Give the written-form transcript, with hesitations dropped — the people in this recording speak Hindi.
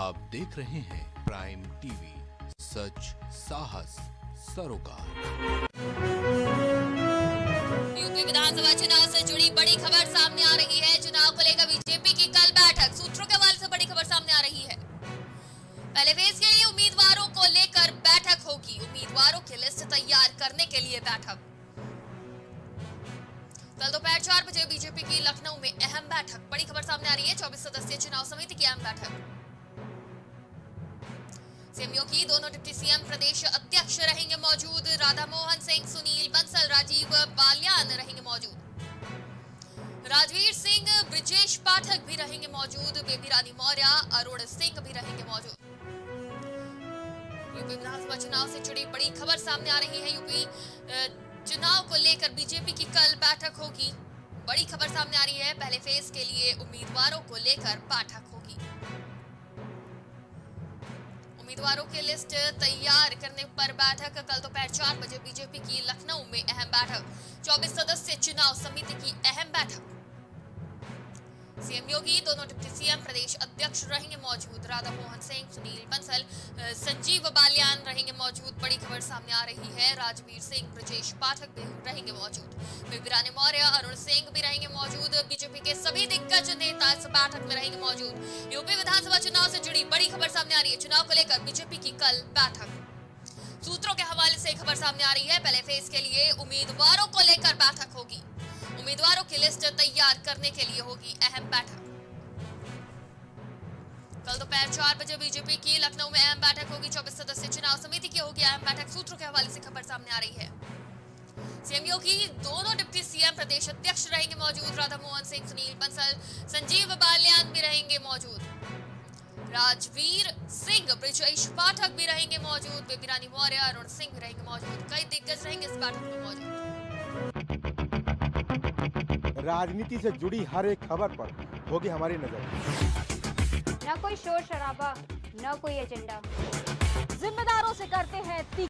आप देख रहे हैं प्राइम टीवी, सच साहस सरोकार। यूपी विधानसभा चुनाव से जुड़ी बड़ी खबर सामने आ रही है। चुनाव को लेकर बीजेपी की कल बैठक, सूत्रों के हवाले से बड़ी खबर सामने आ रही है। पहले फेज के लिए उम्मीदवारों को लेकर बैठक होगी, उम्मीदवारों की लिस्ट तैयार करने के लिए बैठक। कल दोपहर 4 बजे बीजेपी की लखनऊ में अहम बैठक, बड़ी खबर सामने आ रही है। 24 सदस्यीय चुनाव समिति की अहम बैठक। सीएम योगी, दोनों डिप्टी सीएम, प्रदेश अध्यक्ष रहेंगे मौजूद। राधामोहन सिंह, सुनील बंसल, राजीव बालियान रहेंगे मौजूद। राजवीर सिंह, ब्रजेश पाठक भी रहेंगे मौजूद। बेबी रानी मौर्य, अरुण सिंह भी रहेंगे मौजूद। यूपी विधानसभा चुनाव से जुड़ी बड़ी खबर सामने आ रही है। यूपी चुनाव को लेकर बीजेपी की कल बैठक होगी, बड़ी खबर सामने आ रही है। पहले फेज के लिए उम्मीदवारों को लेकर बैठक होगी, उम्मीदवारों की लिस्ट तैयार करने पर बैठक। कल दोपहर 4 बजे बीजेपी की लखनऊ में अहम बैठक, 24 सदस्यीय चुनाव समिति की अहम बैठक। सीएम योगी, दोनों डिप्टी सीएम, प्रदेश अध्यक्ष रहेंगे मौजूद। राधामोहन सिंह, सुनील बंसल, संजीव बालियान रहेंगे मौजूद, बड़ी खबर सामने आ रही है। राजवीर सिंह, ब्रजेश पाठक भी रहेंगे मौजूद। बेबी रानी मौर्य, अरुण सिंह भी रहेंगे मौजूद। बीजेपी के सभी दिग्गज नेता इस बैठक में रहेंगे मौजूद। यूपी विधानसभा चुनाव से जुड़ी बड़ी खबर सामने आ रही है। चुनाव को लेकर बीजेपी की कल बैठक, सूत्रों के हवाले से खबर सामने आ रही है। पहले फेज के लिए उम्मीदवारों को लेकर बैठक होगी, उम्मीदवारों की लिस्ट तैयार करने के लिए होगी अहम बैठक। कल दोपहर 4 बजे बीजेपी की लखनऊ में अहम बैठक होगी, 24 सदस्यीय चुनाव समिति की होगी अहम बैठक। सूत्रों के हवाले से खबर सामने आ रही है। सीएम योगी, दोनों डिप्टी सीएम, प्रदेश अध्यक्ष रहेंगे मौजूद। राधामोहन सिंह, सुनील बंसल, संजीव बालियान भी रहेंगे मौजूद। राजवीर सिंह, ब्रजेश पाठक भी रहेंगे मौजूद। बेबी रानी मौर्य, अरुण सिंह भी रहेंगे मौजूद। कई दिग्गज रहेंगे इस बैठक में मौजूद। राजनीति से जुड़ी हर एक खबर पर होगी हमारी नजर। न कोई शोर शराबा, न कोई एजेंडा, जिम्मेदारों से करते हैं